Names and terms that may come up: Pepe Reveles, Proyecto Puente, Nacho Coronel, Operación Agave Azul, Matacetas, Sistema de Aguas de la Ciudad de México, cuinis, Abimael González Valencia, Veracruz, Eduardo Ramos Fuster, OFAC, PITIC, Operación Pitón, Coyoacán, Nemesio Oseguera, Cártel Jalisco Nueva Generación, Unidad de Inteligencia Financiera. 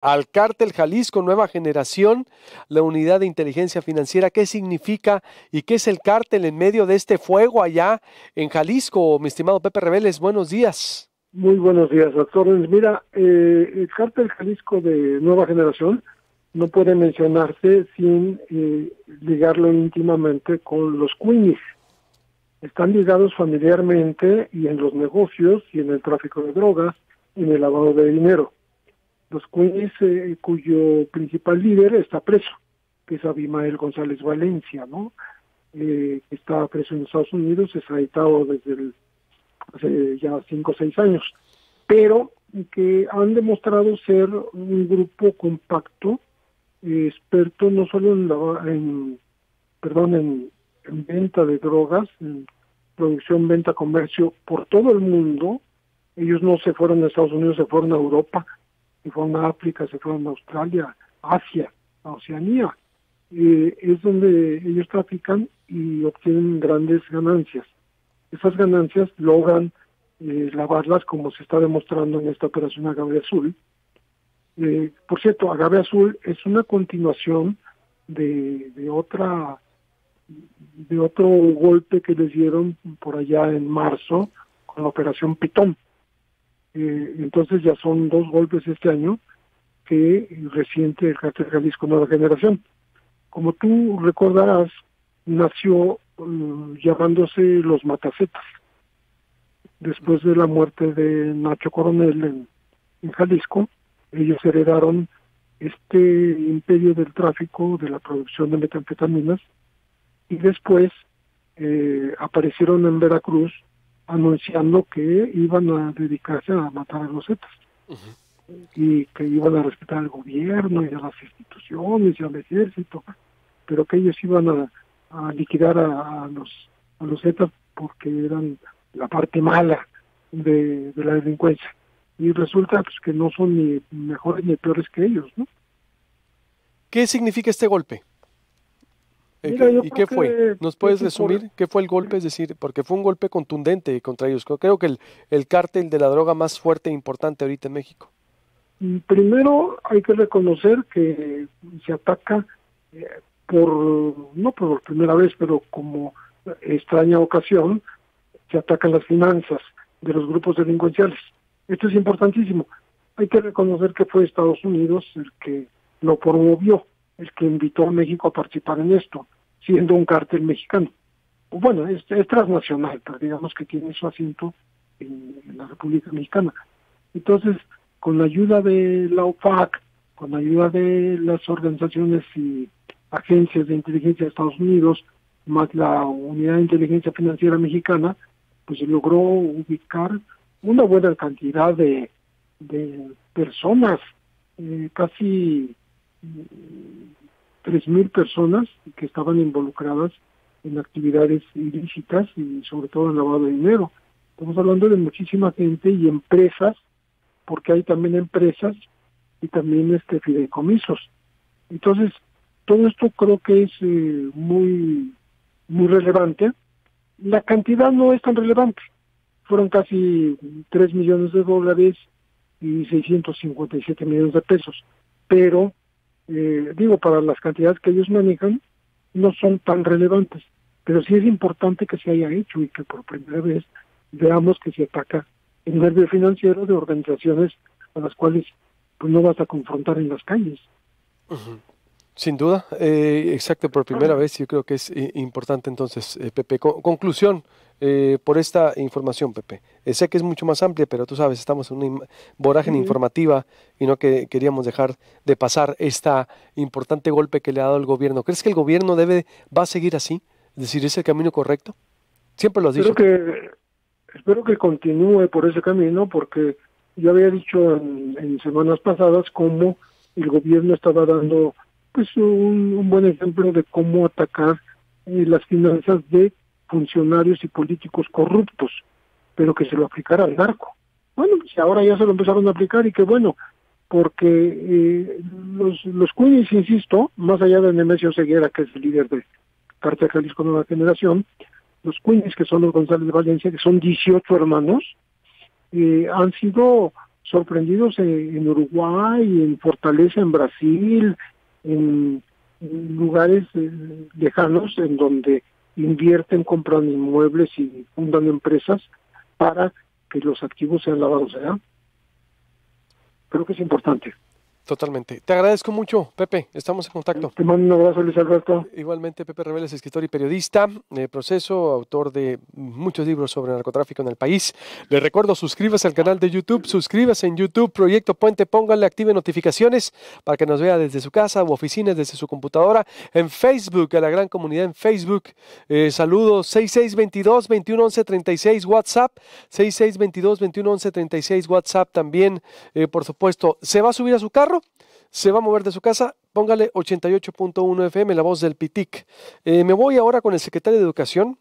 al Cártel Jalisco Nueva Generación, la Unidad de Inteligencia Financiera. ¿Qué significa y qué es el cártel en medio de este fuego allá en Jalisco? Mi estimado Pepe Reveles, buenos días. Muy buenos días, doctor. Mira, el Cártel Jalisco de Nueva Generación no puede mencionarse sin ligarlo íntimamente con los cuinis. Están ligados familiarmente y en los negocios y en el tráfico de drogas y en el lavado de dinero. Los cuinis, cuyo principal líder está preso, que es Abimael González Valencia, ¿no? Está preso en Estados Unidos, extraditado desde hace ya 5 o 6 años, pero que han demostrado ser un grupo compacto, experto no solo en venta de drogas, en producción, venta, comercio por todo el mundo. Ellos no se fueron a Estados Unidos, se fueron a Europa, se fueron a África, se fueron a Australia, Asia, a Oceanía. Es donde ellos trafican y obtienen grandes ganancias. Esas ganancias logran lavarlas, como se está demostrando en esta operación Agave Azul. Por cierto, Agave Azul es una continuación de otro golpe que les dieron por allá en marzo con la operación Pitón. Entonces ya son 2 golpes este año que resiente el Cártel Jalisco Nueva Generación. Como tú recordarás, nació llamándose los Matacetas, después de la muerte de Nacho Coronel en Jalisco. Ellos heredaron este imperio del tráfico, de la producción de metanfetaminas, y después aparecieron en Veracruz anunciando que iban a dedicarse a matar a los zetas, y que iban a respetar al gobierno y a las instituciones y al ejército, pero que ellos iban a liquidar a los zetas porque eran la parte mala de la delincuencia. Y resulta pues que no son ni mejores ni peores que ellos, ¿no? ¿Qué significa este golpe? Mira, ¿y qué fue? ¿Nos puedes resumir qué fue el golpe? Es decir, porque fue un golpe contundente contra ellos. Creo que el cártel de la droga más fuerte e importante ahorita en México. Primero hay que reconocer que se ataca no por primera vez, pero como extraña ocasión, se atacan las finanzas de los grupos delincuenciales. Esto es importantísimo. Hay que reconocer que fue Estados Unidos el que lo promovió, el que invitó a México a participar en esto, siendo un cártel mexicano. Bueno, es transnacional, pero digamos que tiene su asiento en la República Mexicana. Entonces, con la ayuda de la OFAC, con la ayuda de las organizaciones y agencias de inteligencia de Estados Unidos, más la Unidad de Inteligencia Financiera Mexicana, pues se logró ubicar una buena cantidad de personas, casi 3,000 personas que estaban involucradas en actividades ilícitas y sobre todo en lavado de dinero. Estamos hablando de muchísima gente y empresas, porque hay también empresas y también fideicomisos. Entonces, todo esto creo que es muy, muy relevante. La cantidad no es tan relevante. Fueron casi $3 millones y $657 millones, pero digo, para las cantidades que ellos manejan, no son tan relevantes, pero sí es importante que se haya hecho y que por primera vez veamos que se ataca el nervio financiero de organizaciones a las cuales pues no vas a confrontar en las calles. Sin duda, exacto, por primera vez. Yo creo que es importante entonces, Pepe. Conclusión por esta información, Pepe. Sé que es mucho más amplia, pero tú sabes, estamos en una vorágine informativa y no que queríamos dejar de pasar este importante golpe que le ha dado el gobierno. ¿Crees que el gobierno va a seguir así? Es decir, ¿es el camino correcto? Siempre lo has dicho. Espero que continúe por ese camino, porque yo había dicho en semanas pasadas cómo el gobierno estaba dando pues un buen ejemplo de cómo atacar las finanzas de funcionarios y políticos corruptos, pero que se lo aplicara al narco. Bueno, pues ahora ya se lo empezaron a aplicar, y qué bueno, porque los cuinis, insisto, más allá de Nemesio Oseguera, que es el líder de Cártel Jalisco Nueva Generación, los cuinis, que son los González Valencia, que son 18 hermanos, han sido sorprendidos en Uruguay, en Fortaleza, en Brasil, en lugares lejanos en donde invierten, compran inmuebles y fundan empresas para que los activos sean lavados allá. Creo que es importante. Totalmente. Te agradezco mucho, Pepe. Estamos en contacto. Te mando un abrazo, Luis Alberto. Igualmente, Pepe Reveles, escritor y periodista de Proceso, autor de muchos libros sobre narcotráfico en el país. Les recuerdo, suscríbase al canal de YouTube, suscríbase en YouTube, Proyecto Puente, pónganle, active notificaciones para que nos vea desde su casa u oficinas, desde su computadora. En Facebook, a la gran comunidad en Facebook, saludos 6622-211136 WhatsApp, 6622-211136 WhatsApp también, por supuesto. ¿Se va a subir a su carro? Se va a mover de su casa, póngale 88.1 FM, la voz del PITIC. Me voy ahora con el secretario de Educación,